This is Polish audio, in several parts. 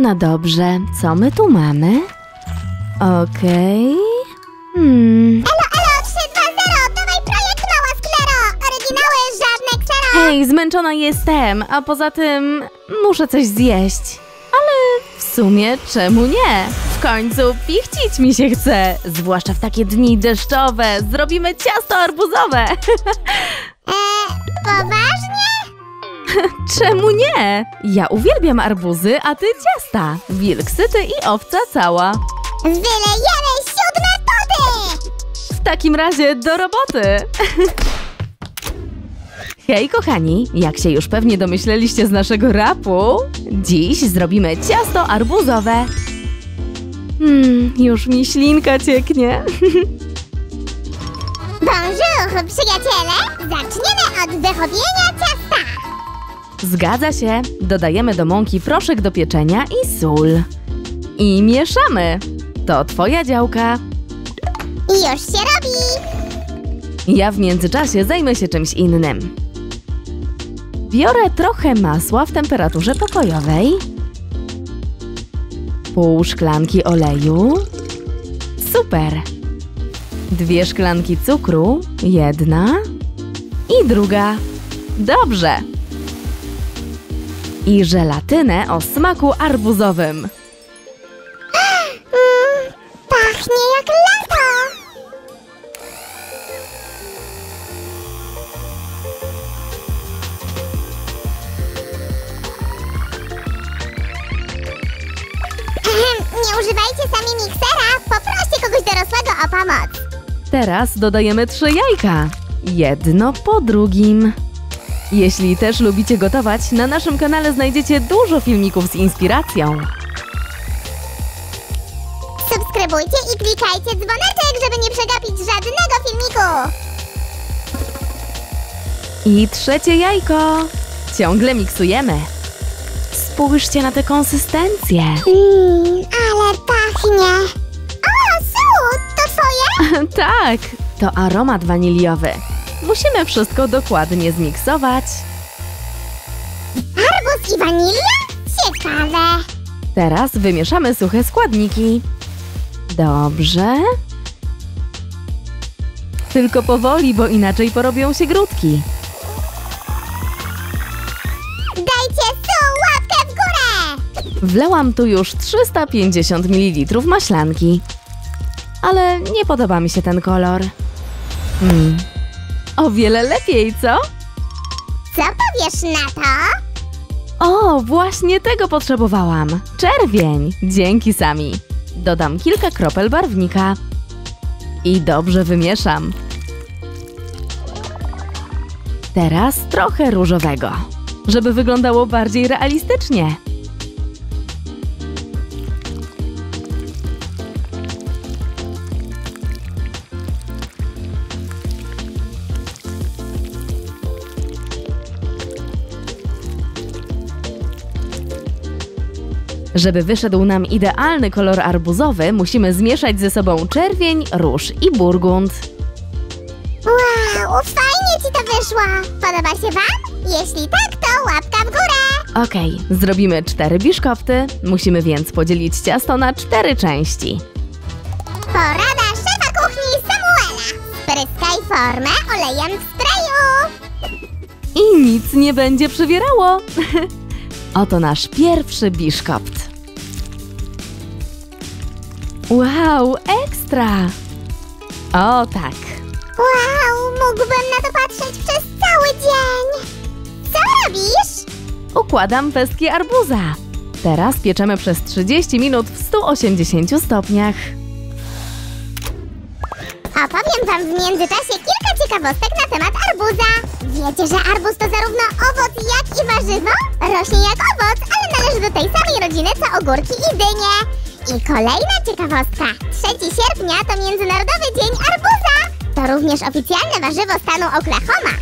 No dobrze, co my tu mamy? Okej... Elo, 320! Dawaj projekt Mała Sklero! Oryginały, żadne ksero! Hej, zmęczona jestem, a poza tym muszę coś zjeść. Ale w sumie czemu nie? W końcu pichcić mi się chce, zwłaszcza w takie dni deszczowe. Zrobimy ciasto arbuzowe. Poważnie? Czemu nie? Ja uwielbiam arbuzy, a ty ciasta. Wilk syty i owca cała. Wylejemy 7 wody! W takim razie do roboty! Hej kochani, jak się już pewnie domyśleliście z naszego rapu, dziś zrobimy ciasto arbuzowe. Już mi ślinka cieknie. Bonjour, przyjaciele! Zaczniemy od wychowienia ciasta! Zgadza się. Dodajemy do mąki proszek do pieczenia i sól. I mieszamy. To twoja działka. Już się robi! Ja w międzyczasie zajmę się czymś innym. Biorę trochę masła w temperaturze pokojowej. Pół szklanki oleju. Super! 2 szklanki cukru. 1. I druga. Dobrze! I żelatynę o smaku arbuzowym. Pachnie jak lato! Nie używajcie sami miksera! Poproście kogoś dorosłego o pomoc! Teraz dodajemy 3 jajka. Jedno po drugim. Jeśli też lubicie gotować, na naszym kanale znajdziecie dużo filmików z inspiracją. Subskrybujcie i klikajcie dzwoneczek, żeby nie przegapić żadnego filmiku. I 3 jajko. Ciągle miksujemy. Spójrzcie na tę konsystencję. Ale pachnie. O, Su, to twoje? Tak, to aromat waniliowy. Musimy wszystko dokładnie zmiksować. Arbuz i wanilia? Ciekawe. Teraz wymieszamy suche składniki. Dobrze. Tylko powoli, bo inaczej porobią się grudki. Dajcie tu łapkę w górę! Wlałam tu już 350 ml maślanki. Ale nie podoba mi się ten kolor. O wiele lepiej, co? Co powiesz na to? O, właśnie tego potrzebowałam. Czerwień. Dzięki Sami. Dodam kilka kropel barwnika. I dobrze wymieszam. Teraz trochę różowego, żeby wyglądało bardziej realistycznie. Żeby wyszedł nam idealny kolor arbuzowy, musimy zmieszać ze sobą czerwień, róż i burgund. Wow, fajnie ci to wyszło! Podoba się wam? Jeśli tak, to łapka w górę! Okej, zrobimy 4 biszkopty. Musimy więc podzielić ciasto na 4 części. Porada szefa kuchni Samuela! Spryskaj formę olejem w sprayu! I nic nie będzie przywierało! Oto nasz pierwszy biszkopt. Wow, ekstra! O tak! Wow, mógłbym na to patrzeć przez cały dzień! Co robisz? Układam pestki arbuza. Teraz pieczemy przez 30 minut w 180 stopniach. Opowiem wam w międzyczasie kilka ciekawostek na temat arbuza. Wiecie, że arbuz to zarówno owoc, jak i warzywo? Rośnie jak owoc, ale należy do tej samej rodziny co ogórki i dynie. I kolejna ciekawostka. 3 sierpnia to Międzynarodowy Dzień Arbuza. To również oficjalne warzywo stanu Oklahoma.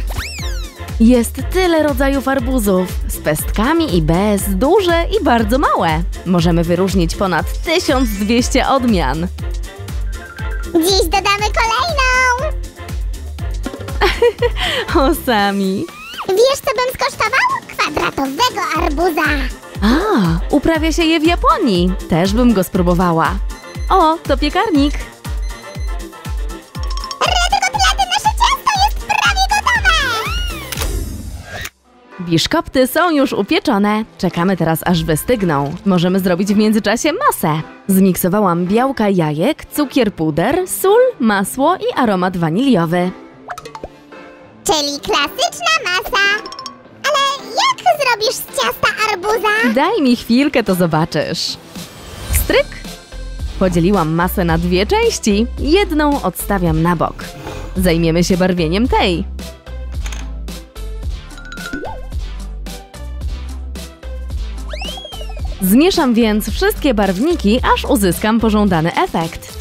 Jest tyle rodzajów arbuzów. Z pestkami i bez, duże i bardzo małe. Możemy wyróżnić ponad 1200 odmian. Dziś dodamy kolejną! O Sami! Wiesz, co bym skosztował? Kwadratowego arbuza! A, uprawia się je w Japonii. Też bym go spróbowała. O, to piekarnik. Biszkopty są już upieczone. Czekamy teraz, aż wystygną. Możemy zrobić w międzyczasie masę. Zmiksowałam białka jajek, cukier puder, sól, masło i aromat waniliowy. Czyli klasyczna masa. Ale jak zrobisz z ciasta arbuza? Daj mi chwilkę, to zobaczysz. Stryk! Podzieliłam masę na dwie części. Jedną odstawiam na bok. Zajmiemy się barwieniem tej. Zmieszam więc wszystkie barwniki, aż uzyskam pożądany efekt.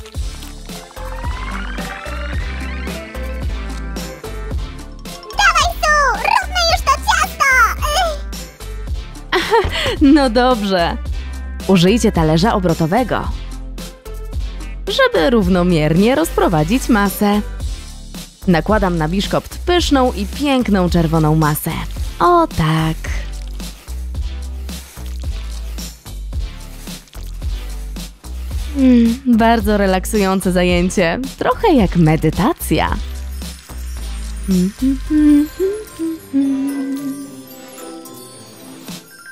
Dawaj, Su! Róbmy już to ciasto! No dobrze. Użyjcie talerza obrotowego, żeby równomiernie rozprowadzić masę. Nakładam na biszkopt pyszną i piękną czerwoną masę. O tak! Bardzo relaksujące zajęcie. Trochę jak medytacja.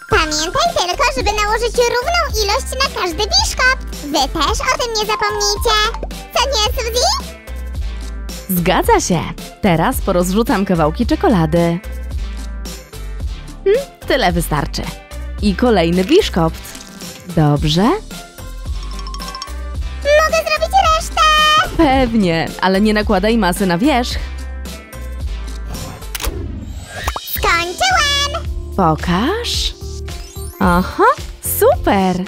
Pamiętaj tylko, żeby nałożyć równą ilość na każdy biszkopt. Wy też o tym nie zapomnijcie. Co nie, Suzy? Zgadza się. Teraz porozrzucam kawałki czekolady. Tyle wystarczy. I kolejny biszkopt. Dobrze? Pewnie, ale nie nakładaj masy na wierzch. Skończyłam! Pokaż. Aha, super!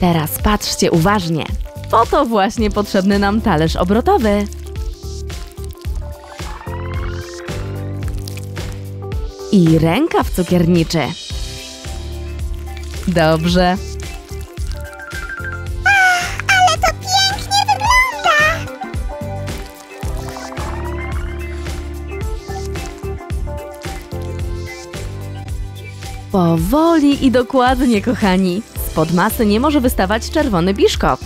Teraz patrzcie uważnie. Po to właśnie potrzebny nam talerz obrotowy. I rękaw cukierniczy. Dobrze. Powoli i dokładnie, kochani. Spod masy nie może wystawać czerwony biszkopt.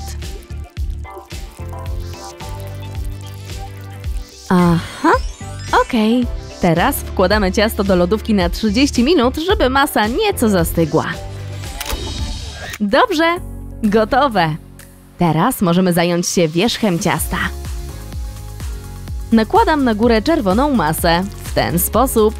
Aha, okej. Teraz wkładamy ciasto do lodówki na 30 minut, żeby masa nieco zastygła. Dobrze, gotowe. Teraz możemy zająć się wierzchem ciasta. Nakładam na górę czerwoną masę. W ten sposób.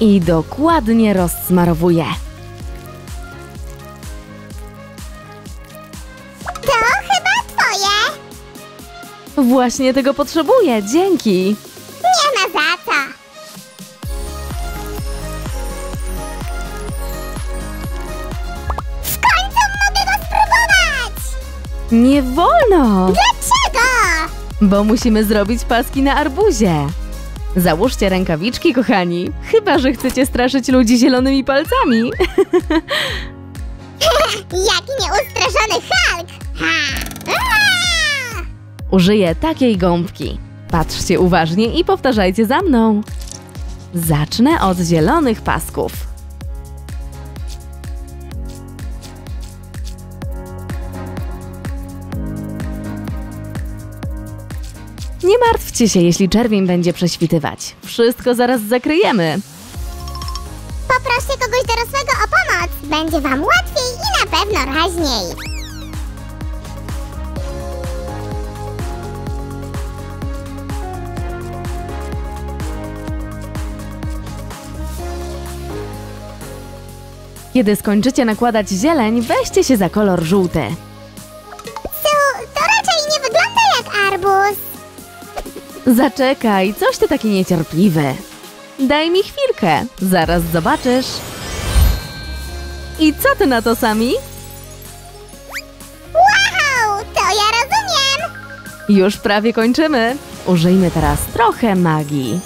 I dokładnie rozsmarowuję. To chyba twoje. Właśnie tego potrzebuję, dzięki. Nie ma za co. W końcu mogę go spróbować. Nie wolno. Dlaczego? Bo musimy zrobić paski na arbuzie. Załóżcie rękawiczki, kochani. Chyba że chcecie straszyć ludzi zielonymi palcami. Jaki nieustraszony Hulk! Użyję takiej gąbki. Patrzcie uważnie i powtarzajcie za mną. Zacznę od zielonych pasków. Nie martwcie się, jeśli czerwień będzie prześwitywać. Wszystko zaraz zakryjemy. Poproście kogoś dorosłego o pomoc. Będzie wam łatwiej i na pewno raźniej. Kiedy skończycie nakładać zieleń, weźcie się za kolor żółty. To raczej nie wygląda jak arbuz. Zaczekaj, coś ty taki niecierpliwy. Daj mi chwilkę, zaraz zobaczysz. I co ty na to, Sami? Wow, to ja rozumiem! Już prawie kończymy. Użyjmy teraz trochę magii.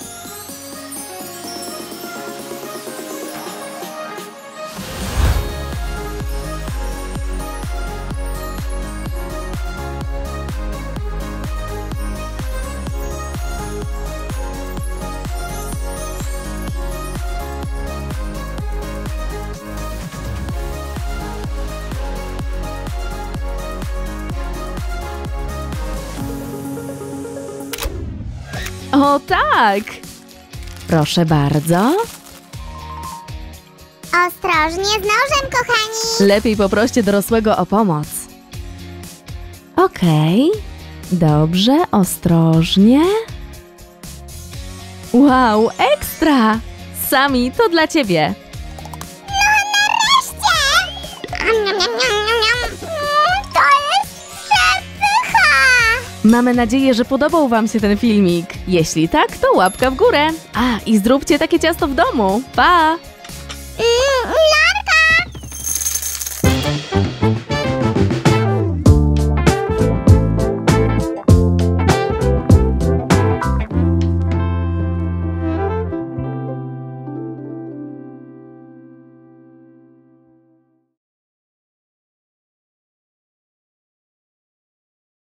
O tak! Proszę bardzo. Ostrożnie z nożem, kochani! Lepiej poproście dorosłego o pomoc. Okej. Dobrze, ostrożnie. Wow, ekstra! Sami, to dla ciebie. No nareszcie! To jest przepycha! Mamy nadzieję, że podobał wam się ten filmik. Jeśli tak, to łapka w górę. I zróbcie takie ciasto w domu. Pa!